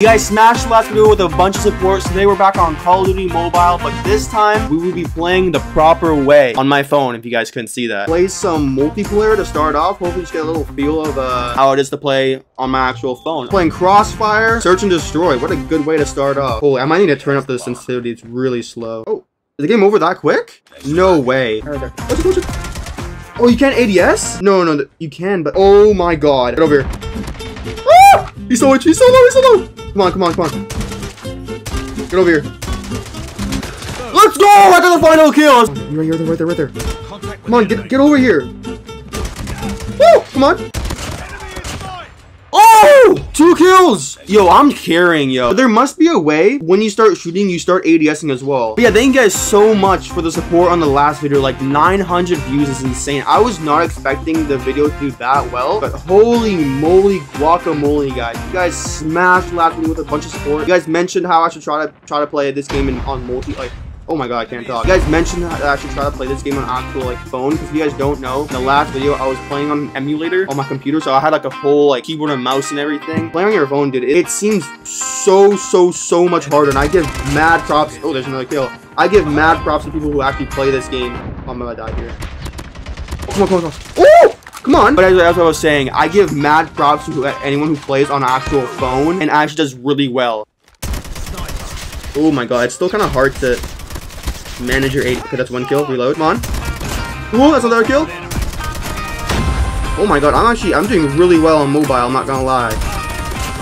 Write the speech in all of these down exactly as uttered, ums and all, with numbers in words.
You guys smashed the last video with a bunch of support. Today we're back on Call of Duty Mobile, but this time we will be playing the proper way on my phone, if you guys couldn't see that. Play some multiplayer to start off. Hopefully just get a little feel of uh, how it is to play on my actual phone. Playing Crossfire, Search and Destroy. What a good way to start off. Holy, I might need to turn up the sensitivity. It's really slow. Oh, is the game over that quick? No way. Oh, you can't A D S? No, no, you can, but oh my god. Get over here. Ah! He's so low, he's so low, he's so low. Come on, come on, come on. Get over here. Let's go! I got the final kill! Right here, right there, right there. Come on, get, get over here. Woo! Come on. Oh! Two kills! Yo, I'm carrying, yo. There must be a way when you start shooting, you start ADSing as well. But yeah, thank you guys so much for the support on the last video. Like, nine hundred views is insane. I was not expecting the video to do that well, but holy moly guacamole, guys. You guys smashed last video with a bunch of support. You guys mentioned how I should try to try to play this game in, on multi, like, oh my god, I can't talk. You guys mentioned that I should try to play this game on actual, like, phone. Because if you guys don't know, in the last video, I was playing on an emulator on my computer. So I had, like, a whole, like, keyboard and mouse and everything. Playing on your phone, dude, it, it seems so, so, so much harder. And I give mad props. Oh, there's another kill. I give mad props to people who actually play this game. Oh, I'm gonna die here. Oh, come on, come on, come on. Oh! Come on. But as, as I was saying, I give mad props to anyone who plays on an actual phone and actually does really well. Oh my god, it's still kind of hard to... Manager eight. Okay, that's one kill. Reload. Come on. Ooh, that's another kill. Oh my god, I'm actually I'm doing really well on mobile, I'm not gonna lie.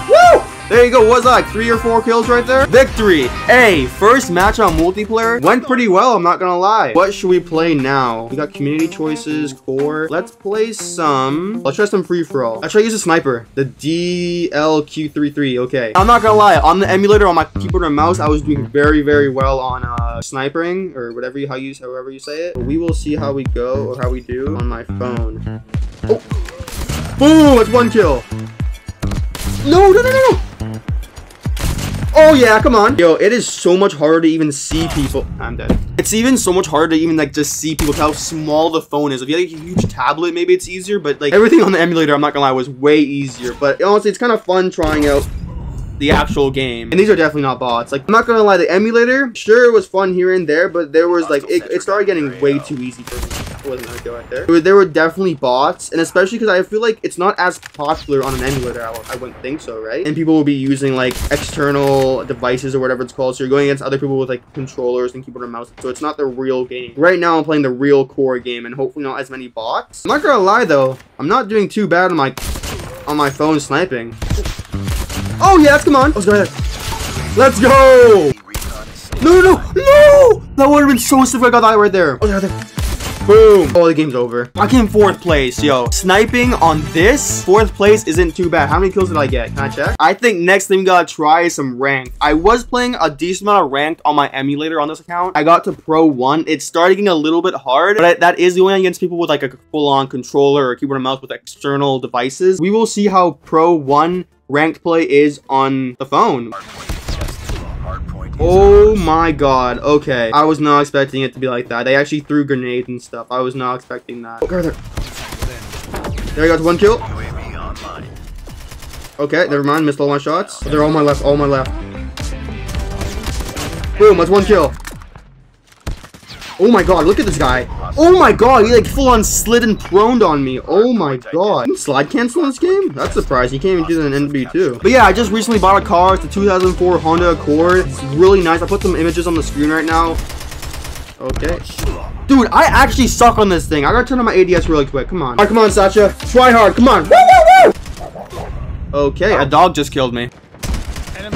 Woo! There you go. What's that, like three or four kills right there? Victory! Hey, first match on multiplayer went pretty well, I'm not gonna lie. What should we play now? We got community choices, core. Let's play some. Let's try some free-for-all. I try to use a sniper. The D L Q thirty-three. Okay. I'm not gonna lie. On the emulator, on my keyboard and mouse, I was doing very, very well on uh, snipering or whatever you how you however you say it. But we will see how we go or how we do on my phone. Oh! Boom! It's one kill. No! No! No! No! Oh yeah, come on. Yo, it is so much harder to even see people. I'm dead. It's even so much harder to even like just see people with how small the phone is. If you had like, a huge tablet, maybe it's easier, but like everything on the emulator, I'm not gonna lie, was way easier. But honestly, it's kind of fun trying out the actual game. And these are definitely not bots. Like, I'm not gonna lie, the emulator, sure it was fun here and there, but there was like, it, it started getting way too easy for me. Wasn't right there, right there. There, were, there were definitely bots, and especially because I feel like it's not as popular on an emulator. I, I wouldn't think so, right? And people will be using like external devices or whatever it's called. So you're going against other people with like controllers and keyboard and mouse. So it's not the real game. Right now I'm playing the real core game, and hopefully not as many bots. I'm not gonna lie though, I'm not doing too bad on my on my phone sniping. Oh yeah, come on. Let's go ahead. Let's go. No, no, no! That would have been so sick if I got that right there. Oh, right there. Boom. Oh, the game's over. I came fourth place, yo. Sniping on this fourth place isn't too bad. How many kills did I get? Can I check? I think next thing we gotta try is some ranked. I was playing a decent amount of ranked on my emulator on this account. I got to pro one. It started getting a little bit hard, but I, that is going against people with like a full-on controller or keyboard and mouse with external devices. We will see how pro one ranked play is on the phone. Oh my god. Okay, I was not expecting it to be like that. They actually threw grenades and stuff. I was not expecting that. Oh, right there. There I got one kill. Okay, never mind. Missed all my shots. They're all my left. All my left. Boom. That's one kill. Oh my god, look at this guy. Oh my god, he like full on slid and proned on me. Oh my god. You can slide cancel in this game? That's surprising. You can't even do that in N B two. But yeah, I just recently bought a car. It's the two thousand four Honda Accord. It's really nice. I put some images on the screen right now. Okay. Dude, I actually suck on this thing. I gotta turn on my A D S really quick. Come on. All right, come on, Sacha. Try hard. Come on. Woo, woo, woo! Okay, a dog just killed me.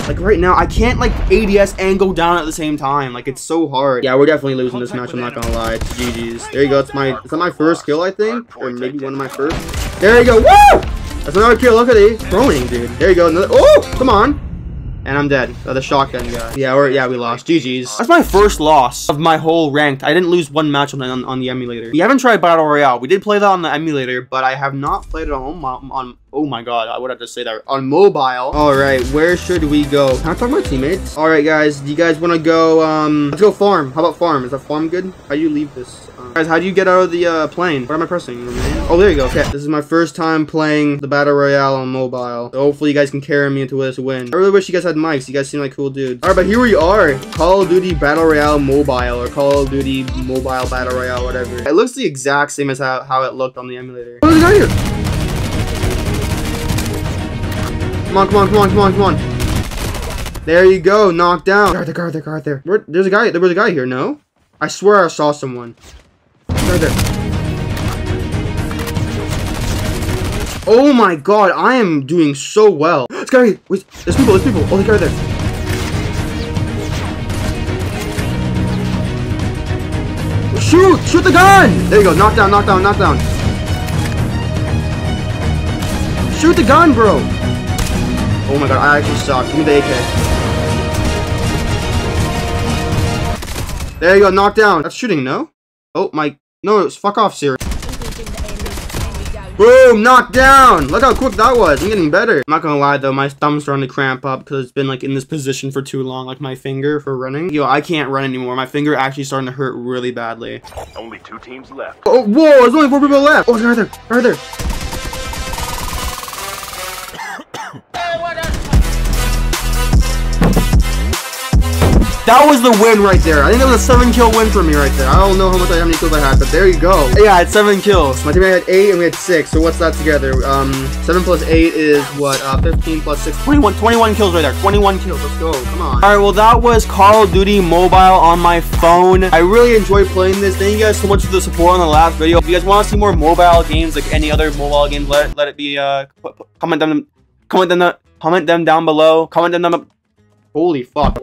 Like right now, I can't like A D S and go down at the same time. Like it's so hard. Yeah, we're definitely losing this match. I'm not gonna lie. It's G G's. There you go. It's my. Is that my first kill? I think, or maybe one of my first. There you go. Woo! That's another kill. Look at these proning, dude. There you go. Another. Oh, come on. And I'm dead. Oh, the shotgun guy. Yeah, we're, yeah, we lost. G G's. That's my first loss of my whole ranked. I didn't lose one match on, on, on the emulator. We haven't tried Battle Royale. We did play that on the emulator, but I have not played it on on. Oh my god, I would have to say that on mobile. All right, where should we go? Can I talk to my teammates? All right, guys, do you guys want to go? Um, let's go farm. How about farm? Is that farm good? How do you leave this? Um, guys, how do you get out of the uh, plane? What am I pressing? Oh, there you go. Okay, this is my first time playing the battle royale on mobile. So hopefully, you guys can carry me into this win. I really wish you guys had mics. You guys seem like cool dudes. All right, but here we are. Call of Duty Battle Royale Mobile or Call of Duty Mobile Battle Royale, whatever. It looks the exact same as how how it looked on the emulator. What is that here? Come on, come on, come on, come on, come on. There you go, knocked down. Guard there, guard there, guard there. Where, there's a guy, there was a guy here, no? I swear I saw someone. Right there. Oh my god, I am doing so well. This guy, wait, there's people, there's people. Oh, there's a guy right there. Shoot, shoot the gun. There you go, knock down, knock down, knock down. Shoot the gun, bro. Oh my god, I actually suck. Give me the A K. There you go, knocked down. That's shooting, no? Oh my... No, it's fuck off, Siri. Boom, knocked down. Look how quick that was. I'm getting better. I'm not gonna lie, though. My thumb's starting to cramp up because it's been, like, in this position for too long. Like, my finger for running. Yo, I can't run anymore. My finger actually starting to hurt really badly. Only two teams left. Oh, whoa, there's only four people left. Oh, right there, right there. That was the win right there. I think that was a seven kill win for me right there. I don't know how much how many kills I had, but there you go. Yeah, I had seven kills. My teammate had eight and we had six. So what's that together? Um, seven plus eight is what? Uh, fifteen plus six. twenty-one. twenty-one kills right there. twenty-one kills. Let's go. Come on. All right. Well, that was Call of Duty Mobile on my phone. I really enjoy playing this. Thank you guys so much for the support on the last video. If you guys want to see more mobile games, like any other mobile games, let let it be. Uh, comment them. Comment them. Comment them down below. Comment them. Down, holy fuck.